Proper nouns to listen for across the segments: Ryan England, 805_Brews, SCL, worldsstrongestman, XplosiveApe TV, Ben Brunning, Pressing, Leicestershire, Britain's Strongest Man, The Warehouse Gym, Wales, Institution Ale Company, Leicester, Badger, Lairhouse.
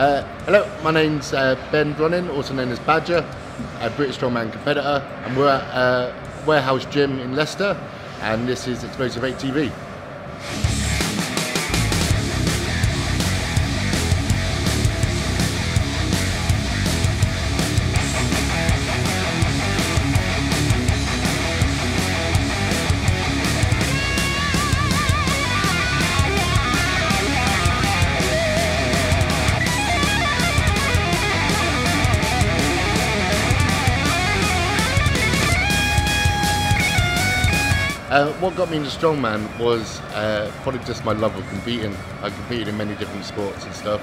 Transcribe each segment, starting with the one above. Hello, my name's Ben Brunning, also known as Badger, a British strongman competitor, and we're at Warehouse Gym in Leicester, and this is XplosiveApe TV. What got me into strongman was probably just my love of competing. I competed in many different sports and stuff.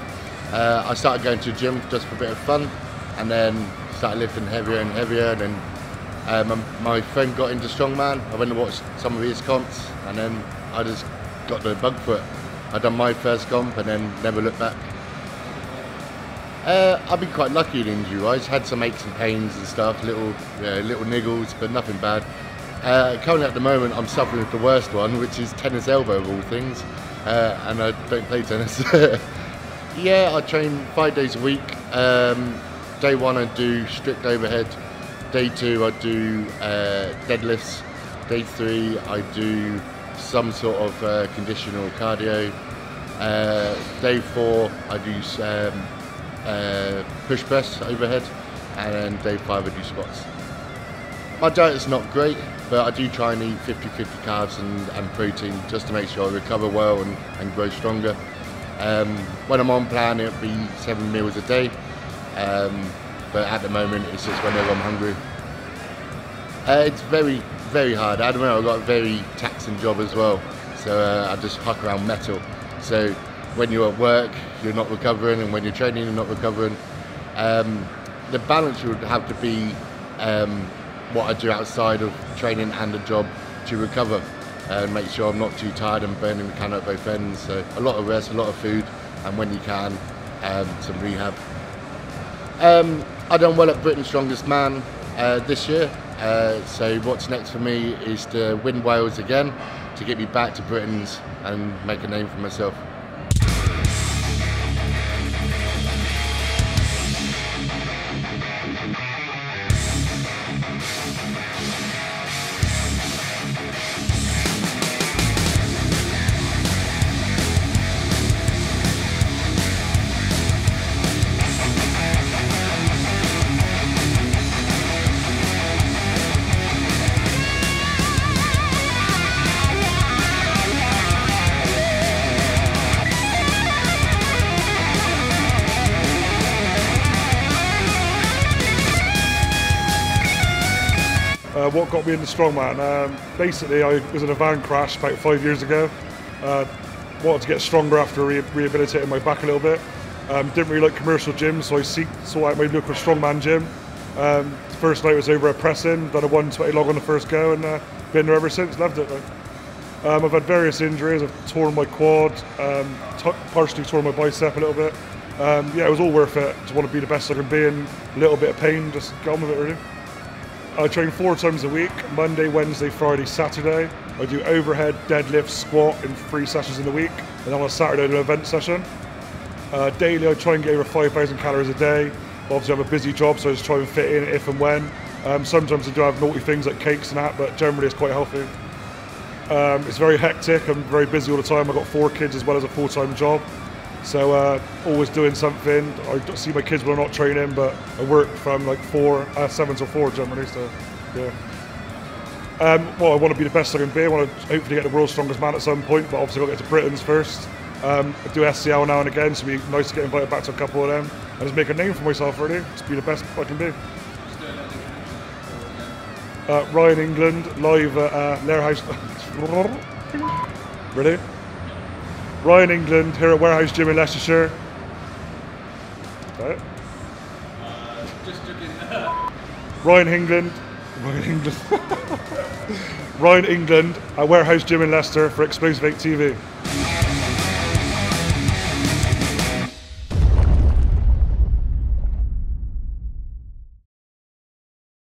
I started going to the gym just for a bit of fun, and then started lifting heavier and heavier. And then my friend got into strongman. I went and watched some of his comps, and then I just got the bug for it. I done my first comp and then never looked back. I've been quite lucky in injury-wise. Had some aches and pains and stuff, little niggles, but nothing bad. Currently at the moment I'm suffering with the worst one, which is tennis elbow of all things, and I don't play tennis. Yeah, I train 5 days a week. Day one I do strict overhead, day two I do deadlifts, day three I do some sort of conditional cardio, day four I do push press overhead, and then day five I do squats. My diet is not great, but I do try and eat 50-50 carbs and protein just to make sure I recover well and grow stronger. When I'm on plan, it'll be 7 meals a day, but at the moment it's just whenever I'm hungry. It's very, very hard. I don't know, I've got a very taxing job as well, so I just huck around metal. So when you're at work, you're not recovering, and when you're training, you're not recovering. The balance would have to be what I do outside of training and the job to recover and make sure I'm not too tired and burning the can at both ends. So a lot of rest, a lot of food, and when you can, some rehab. I've done well at Britain's Strongest Man this year, so what's next for me is to win Wales again to get me back to Britain's and make a name for myself. What got me into strongman? Basically, I was in a van crash about 5 years ago. Wanted to get stronger after rehabilitating my back a little bit. Didn't really like commercial gyms, so I sought out my local strongman gym. The first night was over at Pressing, done a 120 log on the first go, and been there ever since. Loved it. I've had various injuries. I've torn my quad, partially torn my bicep a little bit. Yeah, it was all worth it. Just want to be the best I can be in a little bit of pain, just get on with it really. I train 4 times a week, Monday, Wednesday, Friday, Saturday. I do overhead, deadlift, squat in 3 sessions in the week, and then on a Saturday I do an event session. Daily I try and get over 5,000 calories a day. Obviously I have a busy job, so I just try and fit in if and when. Sometimes I do have naughty things like cakes and that, but generally it's quite healthy. It's very hectic, I'm very busy all the time. I've got 4 kids as well as a full-time job. So always doing something. I see my kids when I'm not training, but I work from like 7 till 4 generally, so yeah. Well, I want to be the best I can be. I want to hopefully get the world's strongest man at some point, but obviously I've got to get to Britain's first. I do SCL now and again, so it'd be nice to get invited back to a couple of them. And just make a name for myself really, just be the best I can be. Ryan England, live at Lairhouse. Ready? Ryan England here at Warehouse Gym in Leicestershire. Right. Just joking. Ryan England. Ryan England. Ryan England at Warehouse Gym in Leicester for XplosiveApe TV.